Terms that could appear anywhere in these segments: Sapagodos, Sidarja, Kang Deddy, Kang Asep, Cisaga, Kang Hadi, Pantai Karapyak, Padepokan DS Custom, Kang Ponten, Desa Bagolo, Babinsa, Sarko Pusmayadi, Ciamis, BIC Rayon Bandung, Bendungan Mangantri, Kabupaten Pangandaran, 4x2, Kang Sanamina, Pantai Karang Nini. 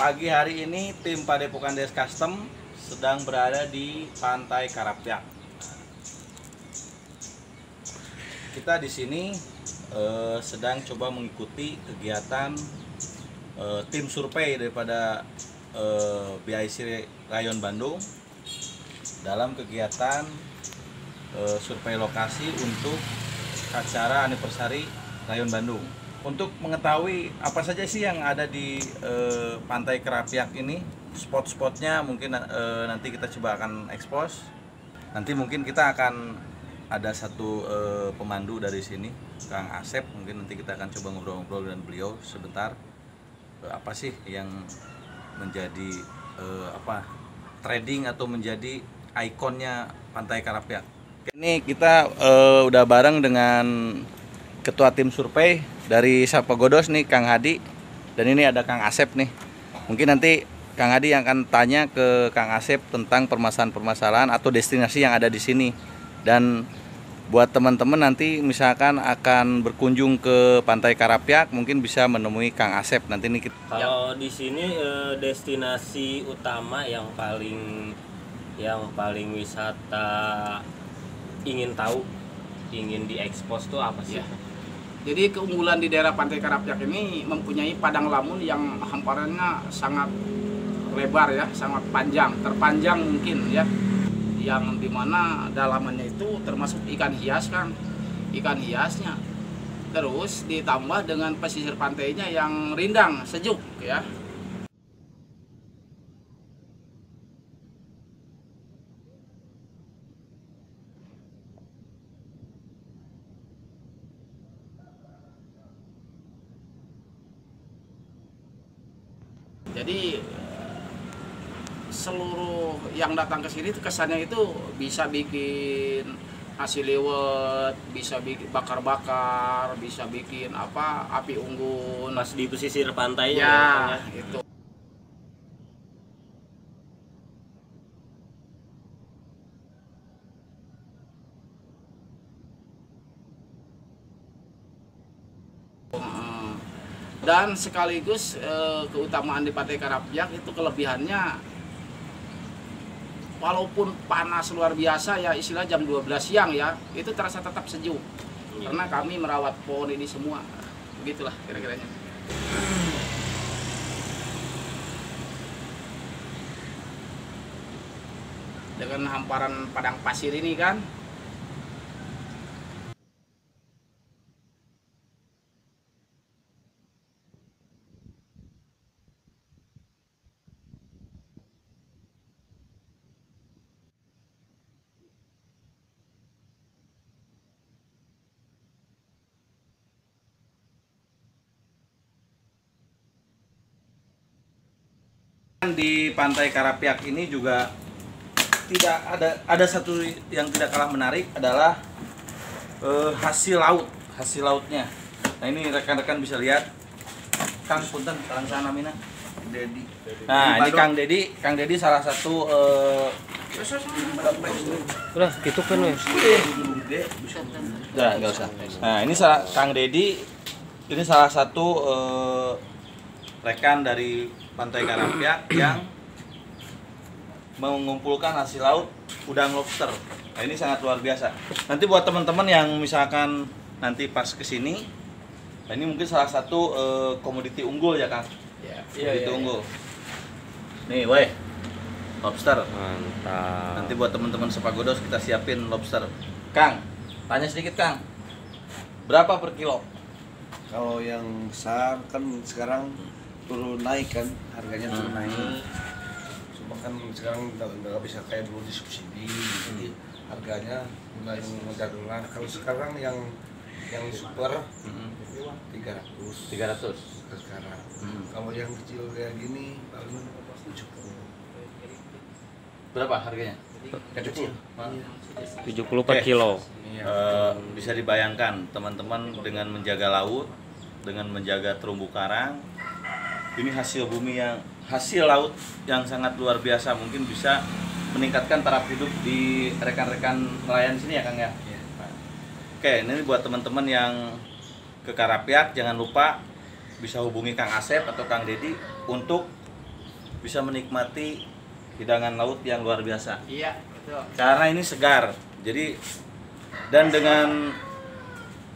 Pagi hari ini tim Padepokan DS Custom sedang berada di Pantai Karapyak. Kita di sini sedang coba mengikuti kegiatan tim survei daripada BIC Rayon Bandung dalam kegiatan survei lokasi untuk acara anniversary Rayon Bandung. Untuk mengetahui apa saja sih yang ada di Pantai Karapyak ini, spot-spotnya mungkin nanti kita coba akan expose. Nanti mungkin kita akan ada satu pemandu dari sini, Kang Asep. Mungkin nanti kita akan coba ngobrol-ngobrol dengan beliau sebentar. Apa sih yang menjadi trading atau menjadi ikonnya Pantai Karapyak? Ini kita udah bareng dengan ketua tim survei dari Sapagodos nih, Kang Hadi, dan ini ada Kang Asep nih. Mungkin nanti Kang Hadi yang akan tanya ke Kang Asep tentang permasalahan-permasalahan atau destinasi yang ada di sini. Dan buat teman-teman nanti misalkan akan berkunjung ke Pantai Karapyak, mungkin bisa menemui Kang Asep nanti nih. Kalau di sini destinasi utama yang paling wisata ingin tahu, ingin diekspos tuh apa sih? Yeah. Jadi keunggulan di daerah Pantai Karapyak ini mempunyai padang lamun yang hamparannya sangat lebar ya, sangat panjang, terpanjang mungkin ya. Yang dimana dalamannya itu termasuk ikan hias kan, ikan hiasnya. Terus ditambah dengan pesisir pantainya yang rindang, sejuk ya. Jadi seluruh yang datang ke sini kesannya itu bisa bikin nasi liwet, bisa bikin bakar-bakar, bisa bikin api unggun pas di pesisir pantainya ya, itu. Dan sekaligus keutamaan di Pantai Karapyak itu kelebihannya, walaupun panas luar biasa ya, istilah jam 12 siang ya, itu terasa tetap sejuk karena kami merawat pohon ini semua, begitulah kira-kiranya. Dengan hamparan padang pasir ini kan. Di Pantai Karapyak ini juga tidak ada satu yang tidak kalah menarik adalah hasil lautnya. Nah ini rekan-rekan bisa lihat Kang Ponten, Kang Sanamina, Deddy. Nah ini Kang Deddy salah satu rekan dari Pantai Karapyak yang mengumpulkan hasil laut udang lobster. Nah, ini sangat luar biasa. Nanti buat teman-teman yang misalkan nanti pas kesini, nah ini mungkin salah satu komoditi unggul ya Kang? Yeah. Komoditi unggul. Nih weh, lobster. Mantap. Nanti buat teman-teman Sapagodos kita siapin lobster. Kang, tanya sedikit Kang, berapa per kilo? Kalau yang besar kan sekarang turun naik kan, harganya turun naik. Cuma kan sekarang udah bisa kayak dulu disubsidi, jadi harganya mulai menjadulkan. Kalau sekarang yang super 300 sekarang. Kalau yang kecil kayak gini paling 70. Berapa harganya? 70 per kilo. Bisa dibayangkan teman-teman dengan menjaga laut, dengan menjaga terumbu karang. Ini hasil laut yang sangat luar biasa, mungkin bisa meningkatkan taraf hidup di rekan-rekan nelayan sini ya Kang ya. Oke, ini buat teman-teman yang ke Karapyak jangan lupa bisa hubungi Kang Asep atau Kang Deddy untuk bisa menikmati hidangan laut yang luar biasa. Iya, betul. Karena ini segar. Jadi dan dengan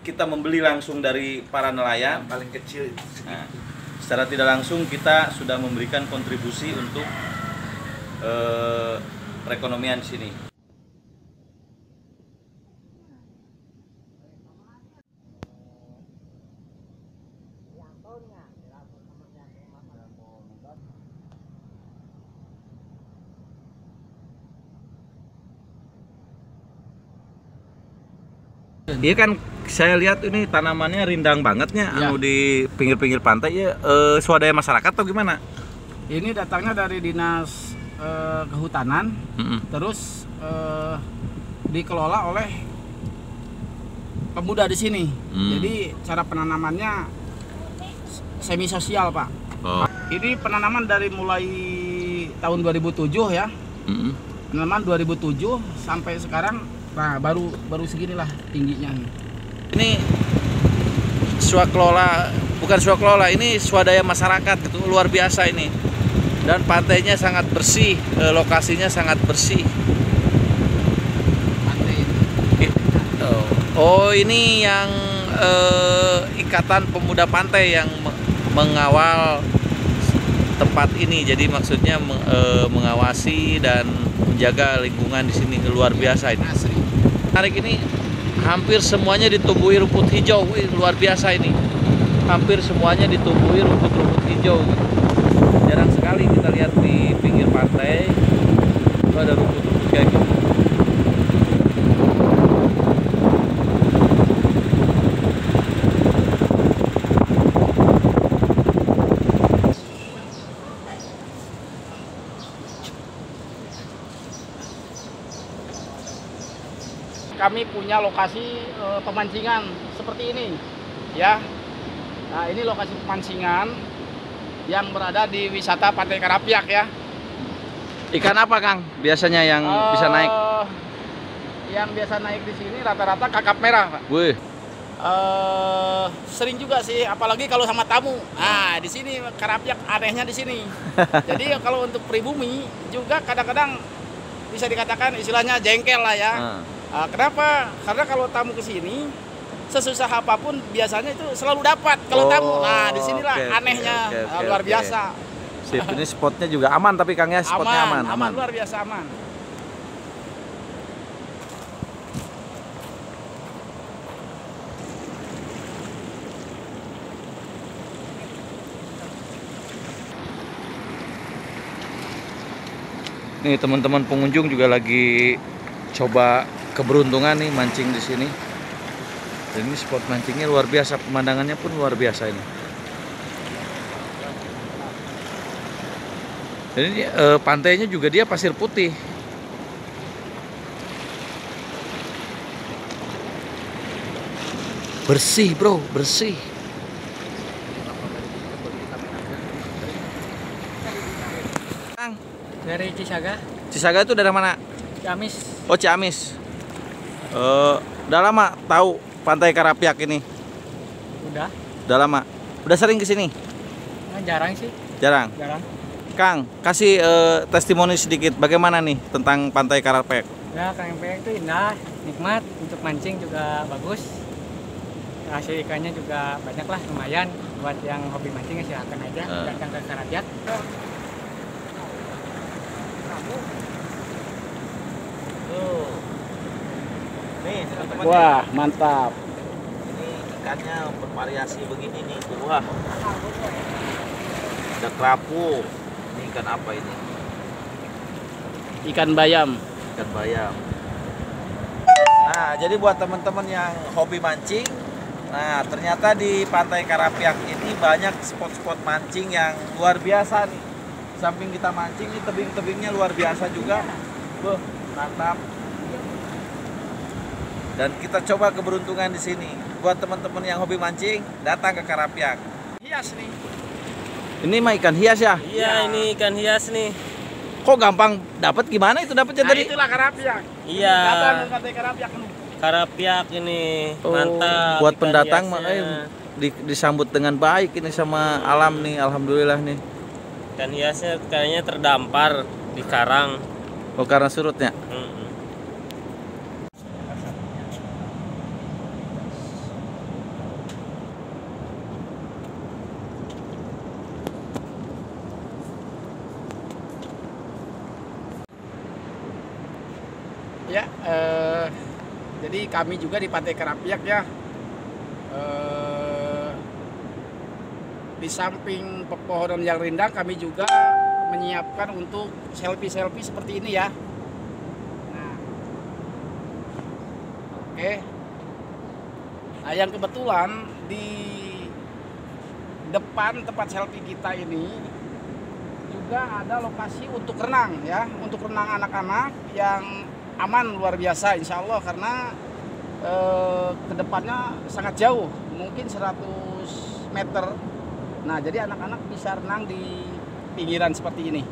kita membeli langsung dari para nelayan yang paling kecil. Nah, secara tidak langsung kita sudah memberikan kontribusi untuk perekonomian di sini. Iya kan, saya lihat ini tanamannya rindang bangetnya, ya. Anu di pinggir-pinggir pantai ya, swadaya masyarakat atau gimana? Ini datangnya dari dinas kehutanan, terus dikelola oleh pemuda di sini. Jadi cara penanamannya semi sosial, Pak. Oh. Ini penanaman dari mulai tahun 2007 ya, penanaman 2007 sampai sekarang. Nah, baru seginilah tingginya. Ini swakelola, bukan swakelola, ini swadaya masyarakat, itu luar biasa ini. Dan pantainya sangat bersih, lokasinya sangat bersih. Pantai ini. Oh, ini yang Ikatan Pemuda Pantai yang mengawal tempat ini. Jadi maksudnya mengawasi dan menjaga lingkungan di sini, luar biasa ini. Asli. Tarik ini hampir semuanya ditumbuhi rumput hijau. Wih, luar biasa ini. Hampir semuanya ditumbuhi rumput-rumput hijau. Jarang sekali kita lihat di pinggir pantai itu ada rumput-rumput kayak gitu. Kami punya lokasi pemancingan seperti ini, ya. Nah, ini lokasi pemancingan yang berada di wisata Pantai Karapyak, ya. Ikan apa, Kang? Biasanya yang bisa naik? Yang biasa naik di sini rata-rata kakap merah, Pak. Wih. Sering juga sih, apalagi kalau sama tamu. Nah, di sini Karapyak anehnya di sini. Jadi kalau untuk pribumi juga kadang-kadang bisa dikatakan istilahnya jengkel lah, ya. Kenapa? Karena kalau tamu kesini sesusah apapun biasanya itu selalu dapat kalau tamu. Nah, disinilah anehnya, luar biasa. Sip, ini spotnya juga aman tapi Kang ya, spotnya aman. Luar biasa aman. Nih teman-teman pengunjung juga lagi coba keberuntungan nih mancing di sini. Dan ini spot mancingnya luar biasa, pemandangannya pun luar biasa ini. Jadi pantainya juga dia pasir putih. Bersih, bro, bersih. Kang, dari Cisaga. Cisaga itu dari mana? Ciamis. Oh, Ciamis. Udah lama tahu Pantai Karapyak ini? Udah lama. Udah sering kesini? Nah, jarang sih. Jarang. Kang, kasih testimoni sedikit. Bagaimana nih tentang Pantai Karapyak? Ya, Karapyak itu indah, nikmat, untuk mancing juga bagus. Hasil ikannya juga banyak lah, lumayan. Buat yang hobi mancing silahkan aja datang ke Karapyak. Wah, mantap. Ini ikannya bervariasi begini nih. Wah. Ada kerapu. Ini ikan apa ini? Ikan bayam. Ikan bayam. Nah, jadi buat teman-teman yang hobi mancing, nah, ternyata di Pantai Karapyak ini banyak spot-spot mancing yang luar biasa nih. Samping kita mancing, ini tebing-tebingnya luar biasa juga. Wah, mantap. Dan kita coba keberuntungan di sini. Buat teman-teman yang hobi mancing, datang ke Karapyak. Hias nih. Ini mah ikan hias ya? Iya, ini ikan hias nih. Kok gampang dapat? Gimana itu dapatnya tadi? Itulah Karapyak. Iya. Datang ke Pantai Karapyak nih. Karapyak ini mantap. Buat pendatang mah disambut dengan baik ini sama alam nih, alhamdulillah nih. Ikan hiasnya kayaknya terdampar di karang. Oh, karena surutnya? Ya, jadi kami juga di Pantai Karapyak ya, di samping pepohonan yang rindang, kami juga menyiapkan untuk selfie-selfie seperti ini ya. Nah, oke. Nah, yang kebetulan di depan tempat selfie kita ini juga ada lokasi untuk renang ya, untuk renang anak-anak yang aman luar biasa insya Allah, karena kedepannya sangat jauh, mungkin 100 meter. Nah, jadi anak-anak bisa renang di pinggiran seperti ini.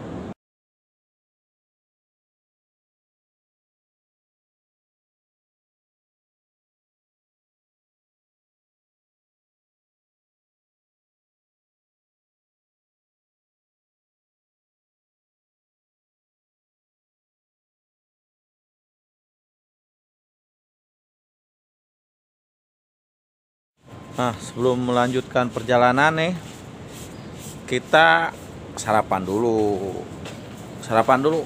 Nah, sebelum melanjutkan perjalanan nih, kita sarapan dulu. Sarapan dulu.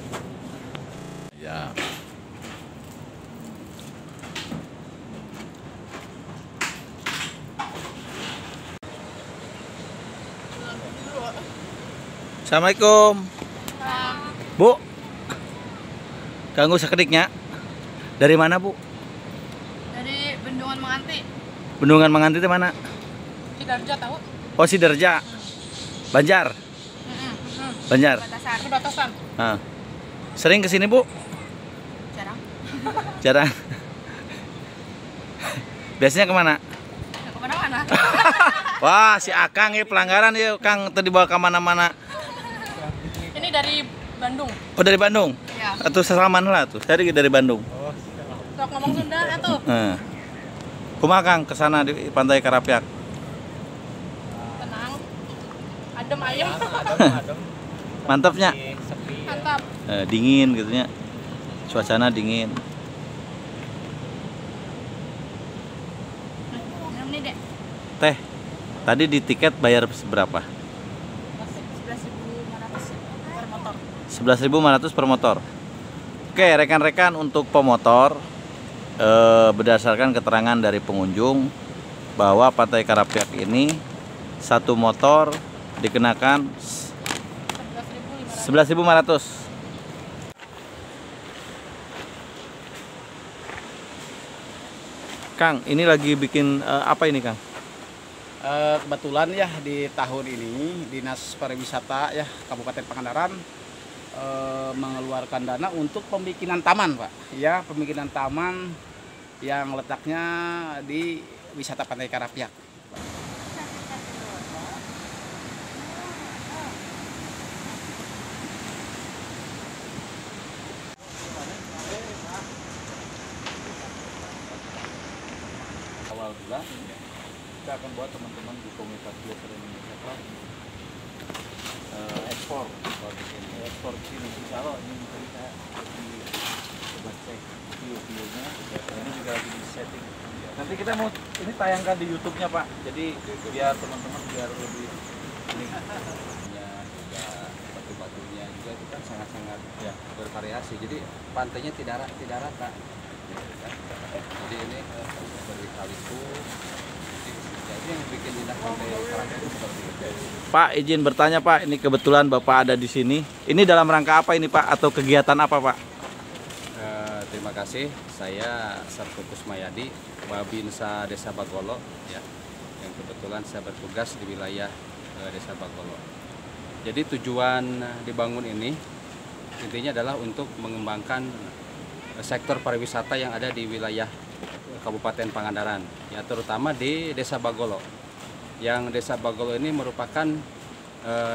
Ya. Assalamualaikum. Bu. Ganggu sekediknya. Dari mana, Bu? Dari Bendungan Mangantri. Bendungan Mangantri itu mana? Sidarja, tahu? Oh, Sidarja. Banjar. Banjar. Perbatasan. Nah. Sering ke sini, Bu? Jarang. Jarang. Biasanya kemana? Nggak kemana-mana. Wah, si Akang ya pelanggaran ya, Kang, tadi bawa ke mana-mana. Ini dari Bandung. Oh, dari Bandung? Iya. Atau salaman lah tuh. Saya dari Bandung. Oh, sok ngomong Sunda atuh. Heeh. Kumaha, Kang, ke sana di Pantai Karapyak? Adem ayam. Adem. Mantapnya. Mantap. Dingin gitunya. Cuacana dingin. Teh. Tadi di tiket bayar berapa? 11.500 per motor. 11.500 per motor. Oke, rekan-rekan, untuk pemotor berdasarkan keterangan dari pengunjung bahwa Pantai Karapyak ini satu motor dikenakan 11.500. Kang, ini lagi bikin apa ini, Kang? Kebetulan ya di tahun ini Dinas Pariwisata ya Kabupaten Pangandaran mengeluarkan dana untuk pembikinan taman, Pak. Ya, pembikinan taman yang letaknya di wisata Pantai Karapyak. Kita akan buat teman-teman di komunitas blogger Indonesia ekspor ke sini. Insya Allah ini kita coba cek video-videonya. Ini juga lagi di setting. Nanti kita mau ini tayangkan di YouTube-nya, Pak. Jadi biar teman-teman biar lebih ini. Juga batu-batunya juga itu kan sangat-sangat ya bervariasi. Jadi pantainya tidak rata. Jadi ini berkali-kali jadi yang bikin indah pantai Karapyak itu seperti itu. Pak, izin bertanya, Pak, ini kebetulan Bapak ada di sini. Ini dalam rangka apa ini, Pak, atau kegiatan apa, Pak? Terima kasih. Saya Sarko Pusmayadi, Babinsa Desa Bagolo ya. Yang kebetulan saya bertugas di wilayah Desa Bagolo. Jadi tujuan dibangun ini intinya adalah untuk mengembangkan sektor pariwisata yang ada di wilayah Kabupaten Pangandaran, ya terutama di Desa Bagolo. Yang Desa Bagolo ini merupakan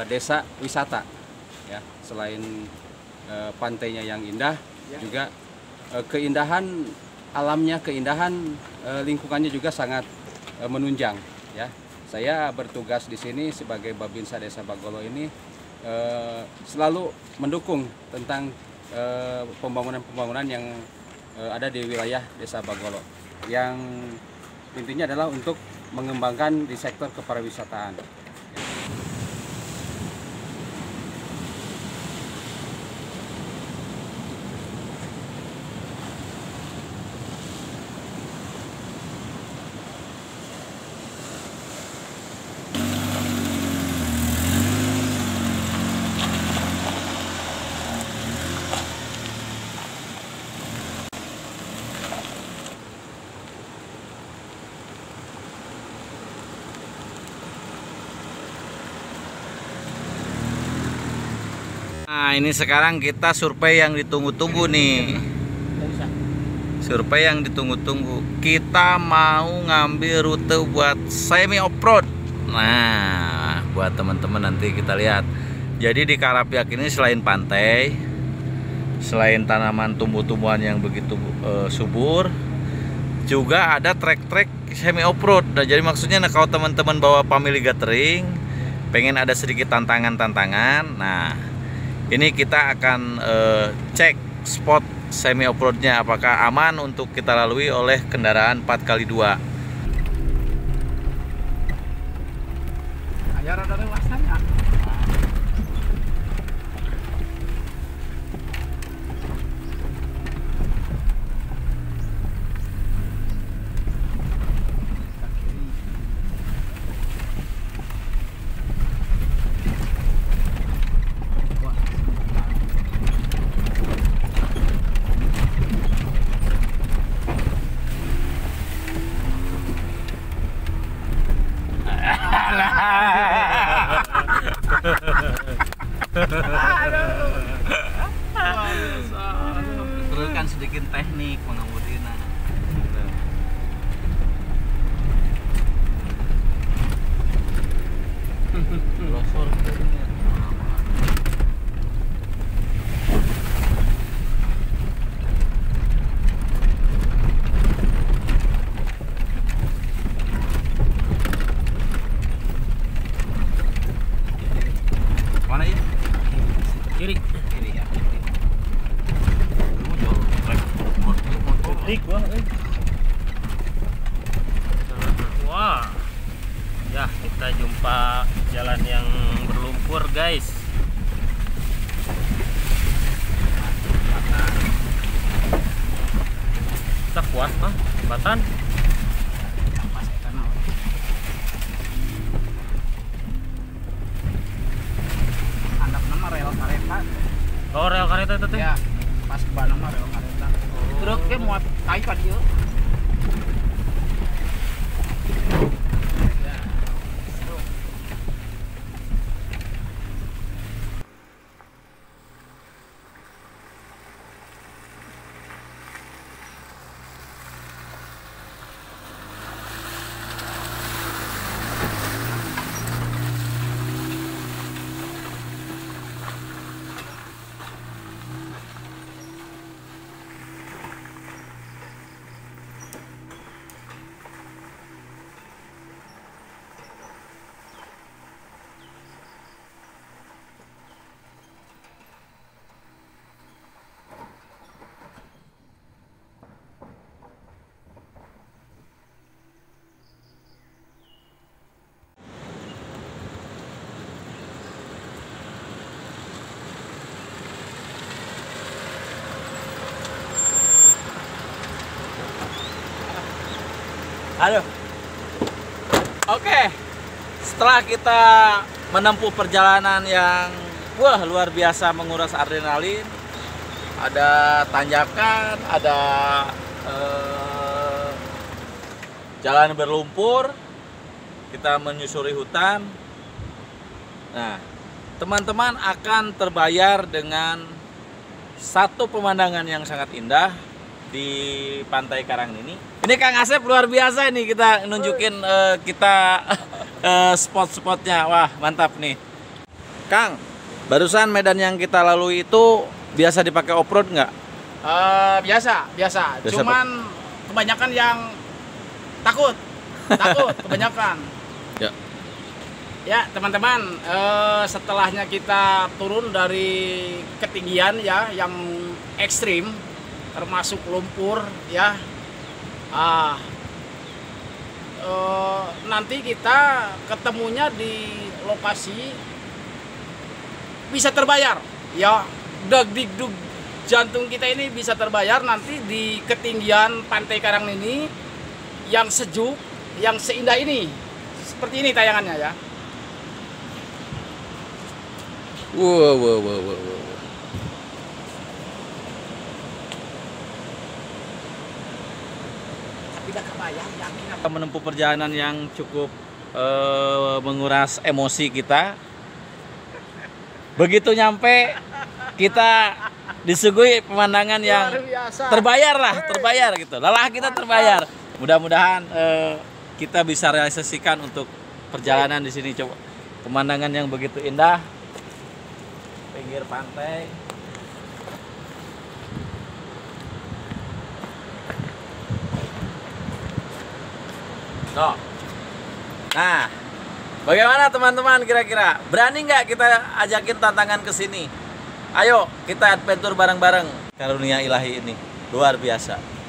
desa wisata, ya selain pantainya yang indah, ya. Juga keindahan alamnya, keindahan lingkungannya juga sangat menunjang. Ya, saya bertugas di sini sebagai Babinsa Desa Bagolo ini selalu mendukung tentang pembangunan-pembangunan yang ada di wilayah Desa Bagolo, yang intinya adalah untuk mengembangkan di sektor kepariwisataan. Nah, ini sekarang kita survei yang ditunggu-tunggu nih. Survei yang ditunggu-tunggu. Kita mau ngambil rute buat semi off-road. Nah, buat teman-teman nanti kita lihat. Jadi di Karapyak ini selain pantai, selain tanaman tumbuh-tumbuhan yang begitu subur, juga ada trek-trek semi off-road. Nah, jadi maksudnya kalau teman-teman bawa family gathering, pengen ada sedikit tantangan-tantangan. Nah, ini kita akan cek spot semi off-roadnya apakah aman untuk kita lalui oleh kendaraan 4x2. Perlukan sedikit teknik mengemudi. Nah, wah, ya kita jumpa jalan yang berlumpur, guys. Kita kuat, mah, jembatan. Anak nama rel kereta. Oh, rel kereta itu tuh? Ya, pas bawah nama rel kereta. Truknya muat kayu kan dia. Aduh. Oke, setelah kita menempuh perjalanan yang wah luar biasa menguras adrenalin, ada tanjakan, ada jalan berlumpur, kita menyusuri hutan. Nah, teman-teman akan terbayar dengan satu pemandangan yang sangat indah di Pantai Karang Nini. Ini Kang Asep luar biasa nih, kita nunjukin spot-spotnya. Wah, mantap nih. Kang, barusan medan yang kita lalui itu biasa dipakai off-road nggak? Biasa. Cuman kebanyakan yang takut kebanyakan. Ya. Ya teman-teman, setelahnya kita turun dari ketinggian ya yang ekstrim termasuk lumpur ya, nanti kita ketemunya di lokasi bisa terbayar ya, deg-dug jantung kita ini bisa terbayar nanti di ketinggian Pantai Karang Nini yang sejuk, yang seindah ini. Seperti ini tayangannya ya. Wow. Tapi gak kebayang, yakin apa? Menempuh perjalanan yang cukup menguras emosi kita. Begitu nyampe, kita disuguhi pemandangan yang terbayar lah, terbayar gitu. Lelah kita terbayar. Mudah-mudahan kita bisa realisasikan untuk perjalanan di sini. Coba pemandangan yang begitu indah. Pinggir pantai. Nah, bagaimana teman-teman kira-kira? Berani nggak kita ajakin tantangan ke sini? Ayo, kita adventure bareng-bareng. Karunia ilahi ini luar biasa.